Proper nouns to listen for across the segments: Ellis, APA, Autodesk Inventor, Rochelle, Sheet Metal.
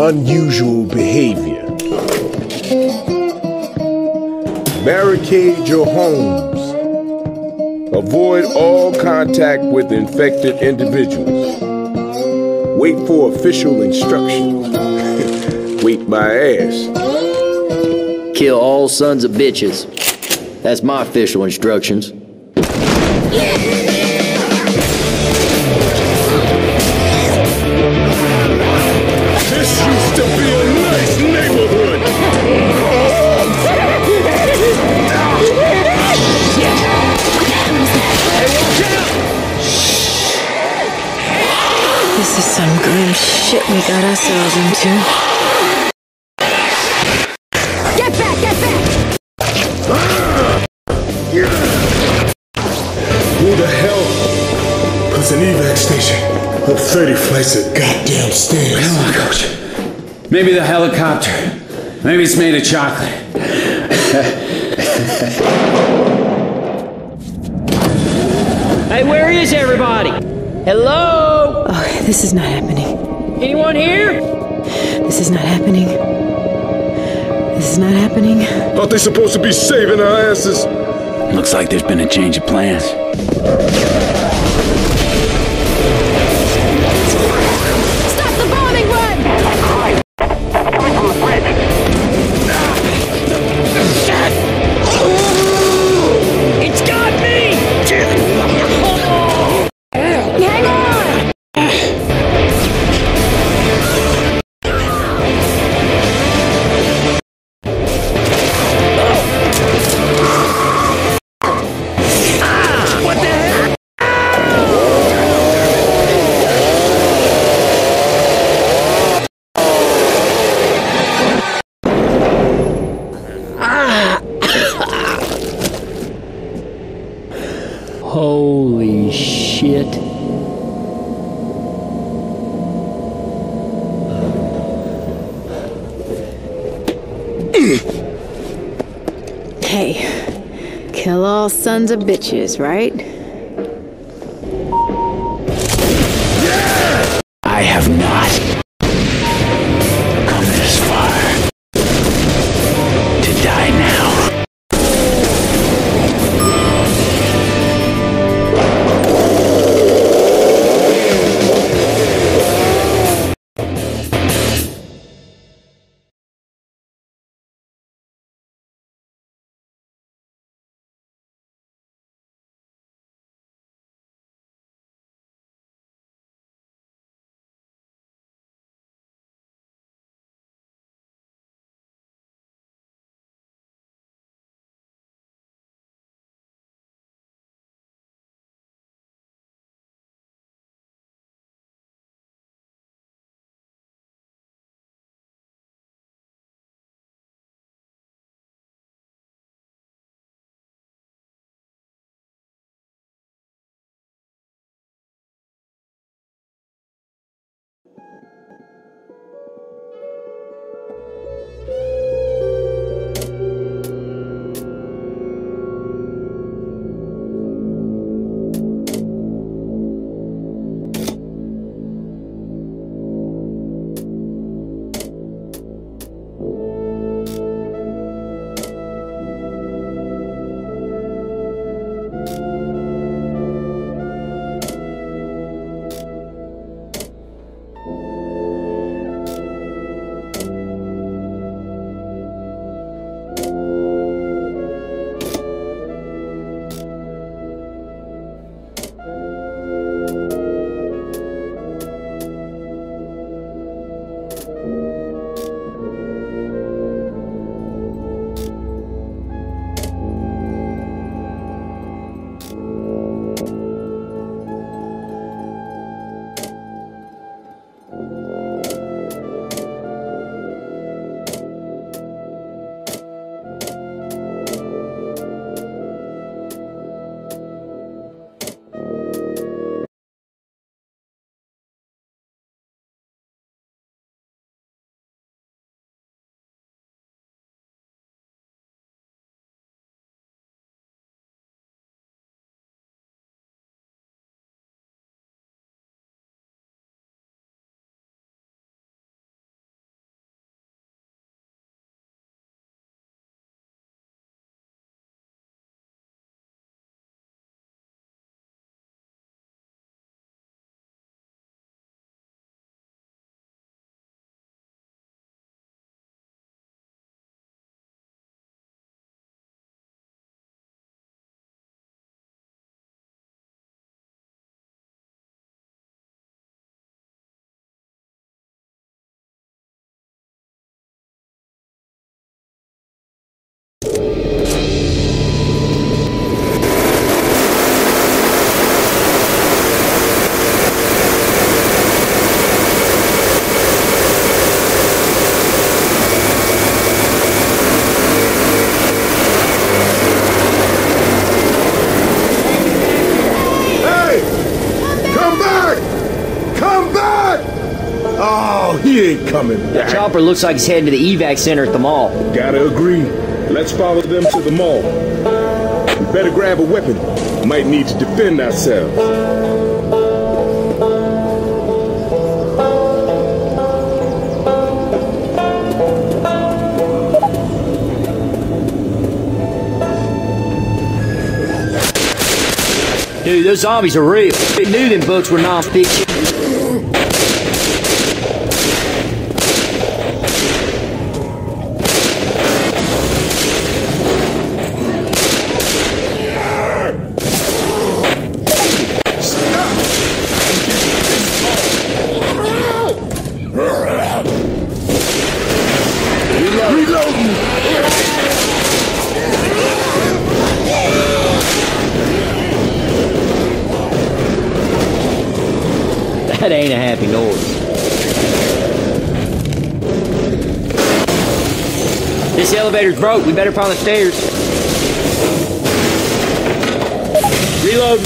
unusual behavior. Barricade your homes. Avoid all contact with infected individuals. Wait for official instructions. Wait my ass. Kill all sons of bitches. That's my official instructions. This is some grim shit we got ourselves into. Get back! Get back! Who the hell puts an evac station up 30 flights of goddamn stairs? Coach. Maybe the helicopter. Maybe it's made of chocolate. Hey, where is everybody? Hello? Oh, this is not happening. Anyone here? This is not happening. This is not happening. Aren't they supposed to be saving our asses? Looks like there's been a change of plans. Stop the bombing run! It's got me! Hang on! Holy shit. Hey, kill all sons of bitches, right? I have not come this far to die now. coming. The chopper looks like he's heading to the evac center at the mall. Gotta agree. Let's follow them to the mall. We better grab a weapon. Might need to defend ourselves. Dude, those zombies are real. We knew them books were non-fiction. That ain't a happy noise. This elevator's broke. We better find the stairs. Reload.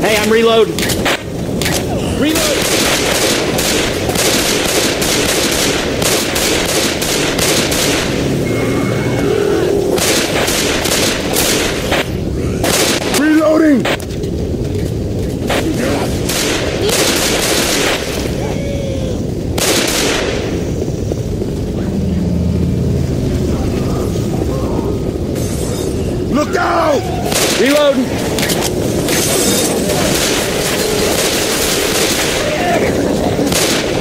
Hey, I'm reloading. Look out! Reloading!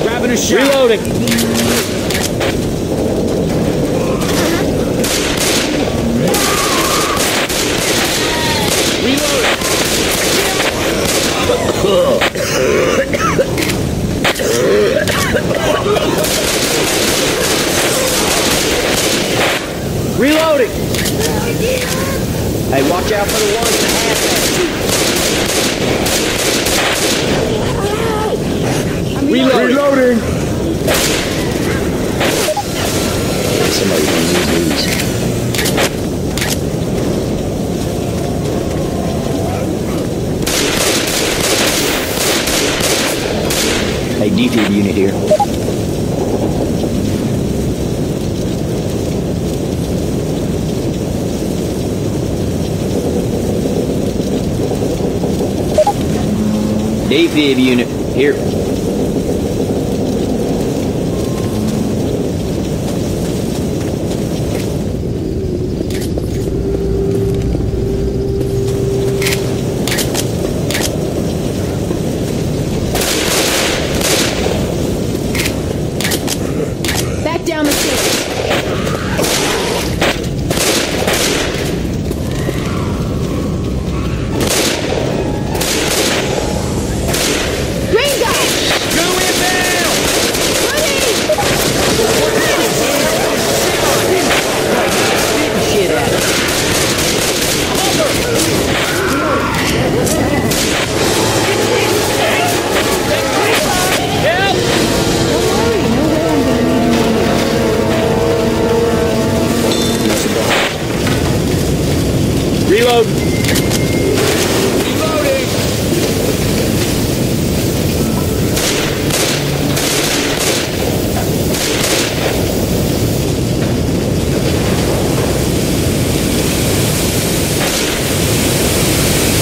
Grabbing a shot. Reloading! Reloading! Reloading! Hey, watch out for the ones that have that. Reloading. Somebody's gonna use these. Hey, defib unit here. APA unit here. Back down the stairs. Reload. Reloading.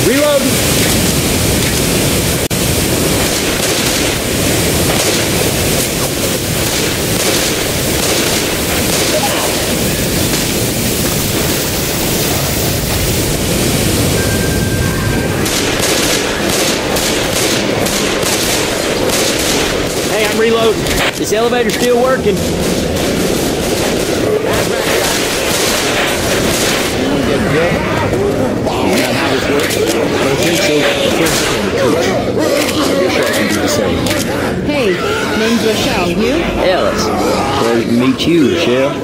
Reloading. Reload. This elevator's still working. Hey, name's Rochelle. You? Ellis. Pleasure to meet you, Rochelle.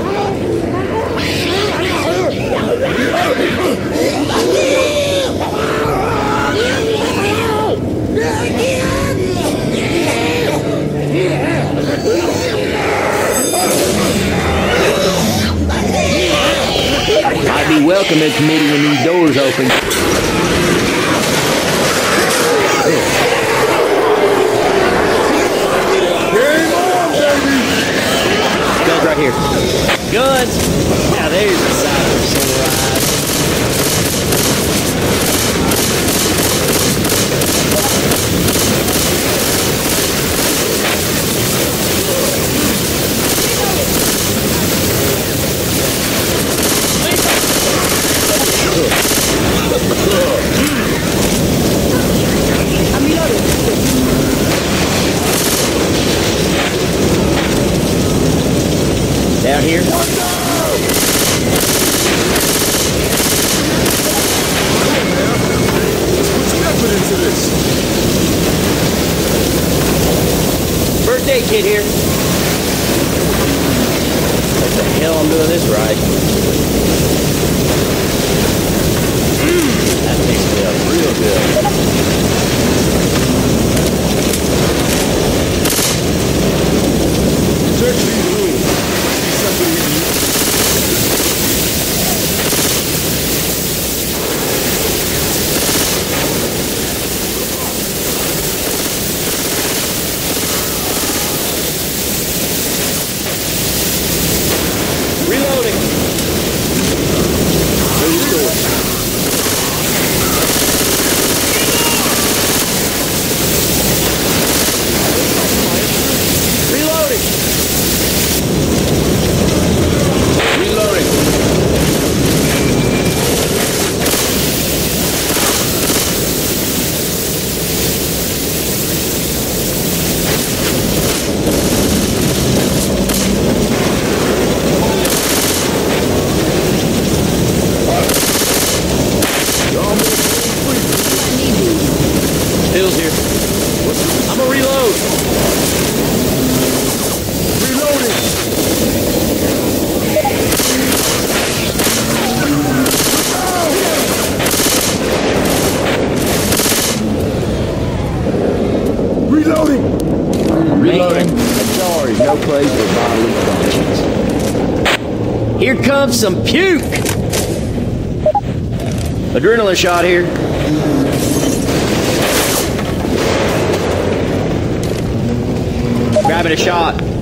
something. Game on, baby! Goes right here. Good. Now there's the side of the down here. Birthday kid here. What the hell I'm doing this right? That mixed me up real good. It's actually cool. Here comes some puke! Adrenaline shot here. Grabbing a shot.